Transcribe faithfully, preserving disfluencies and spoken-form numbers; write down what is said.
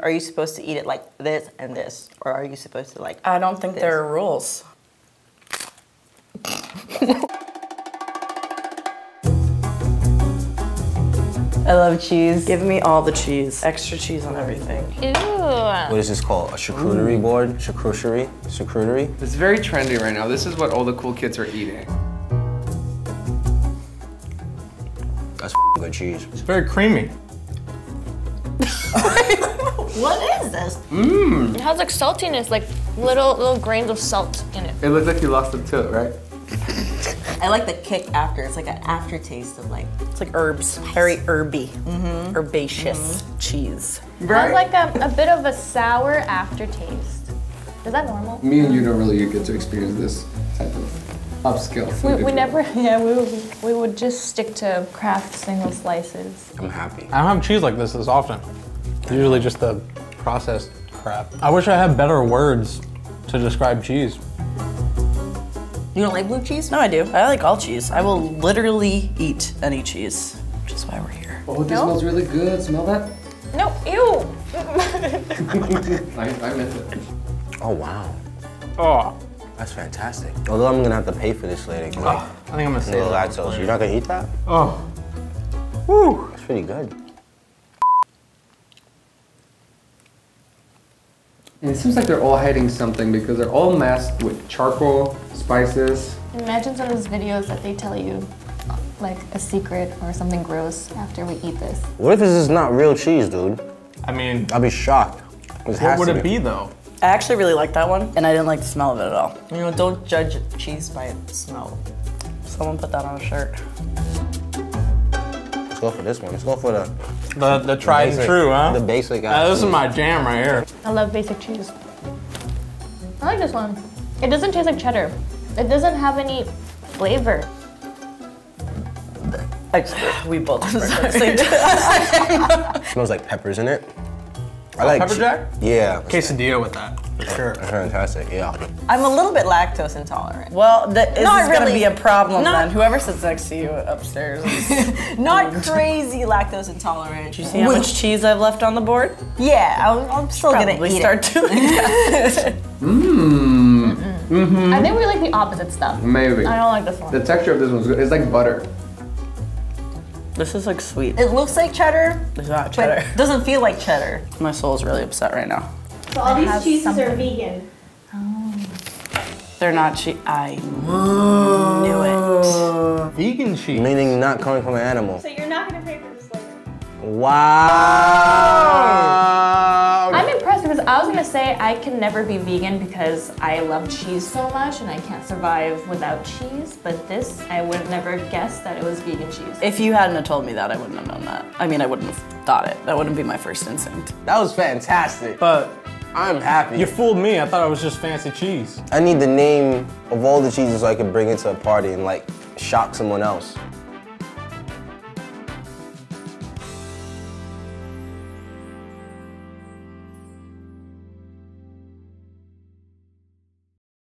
Are you supposed to eat it like this and this? Or are you supposed to like I don't think this? There are rules. I love cheese. Give me all the cheese. Extra cheese on everything. Ew. What is this called? A charcuterie Ooh. board? Charcuterie? Charcuterie? It's very trendy right now. This is what all the cool kids are eating. That's good cheese. It's very creamy. What is this? Mmm. It has like saltiness, like little little grains of salt in it. It looks like you lost them too, right? I like the kick after. It's like an aftertaste of like... It's like herbs. Nice. Very herby. Mm-hmm. Herbaceous mm-hmm. cheese. Right. It has like a, a bit of a sour aftertaste. Is that normal? Me and you don't really get to experience this type of upscale food. We, we never... Yeah, we would, we would just stick to craft single slices. I'm happy. I don't have cheese like this as often. It's usually just the processed crap. I wish I had better words to describe cheese. You don't like blue cheese? No, I do. I like all cheese. I will literally eat any cheese, which is why we're here. Oh, this no? smells really good. Smell that? No, ew. I, I miss it. Oh, wow. Oh. That's fantastic. Although I'm gonna have to pay for this later. Oh, like, I think I'm gonna save that. So you're not gonna eat that? Oh. Woo. That's pretty good. And it seems like they're all hiding something because they're all masked with charcoal, spices. Imagine some of those videos that they tell you, like a secret or something gross after we eat this. What if this is not real cheese, dude? I mean, I'd be shocked. This what would it be. be though? I actually really liked that one, and I didn't like the smell of it at all. You know, don't judge cheese by its smell. Someone put that on a shirt. Let's go for this one. Let's go for the the, the tried the basic, and true, huh? The basic. Uh, this is my jam right here. I love basic cheese. I like this one. It doesn't taste like cheddar. It doesn't have any flavor. Expert. We both. I'm sorry. It smells like peppers in it. I oh, like pepper jack. Yeah. Quesadilla with that. For sure. That's fantastic. Yeah. I'm a little bit lactose intolerant. Well, that is really, going to be a problem not, then. Whoever sits next to you upstairs. Not crazy lactose intolerant. Did you see how Which, much cheese I've left on the board? Yeah, I'm, I'm still going to eat it. Probably start doing that. Mmm. Mm-hmm. I think we like the opposite stuff. Maybe. I don't like this one. The texture of this one's good. It's like butter. This is like sweet. It looks like cheddar. It's not cheddar. But it doesn't feel like cheddar. My soul's really upset right now. So all these cheeses something. are vegan. Oh. They're not cheese. I Whoa. knew it. Vegan cheese. Meaning not coming from an animal. So you're not gonna pay for this later. Wow. I'm impressed because I was gonna say I can never be vegan because I love cheese so much and I can't survive without cheese, but this, I would have never guessed that it was vegan cheese. If you hadn't have told me that, I wouldn't have known that. I mean, I wouldn't have thought it. That wouldn't be my first instinct. That was fantastic. But I'm happy. You fooled me. I thought it was just fancy cheese. I need the name of all the cheeses so I can bring it to a party and like shock someone else.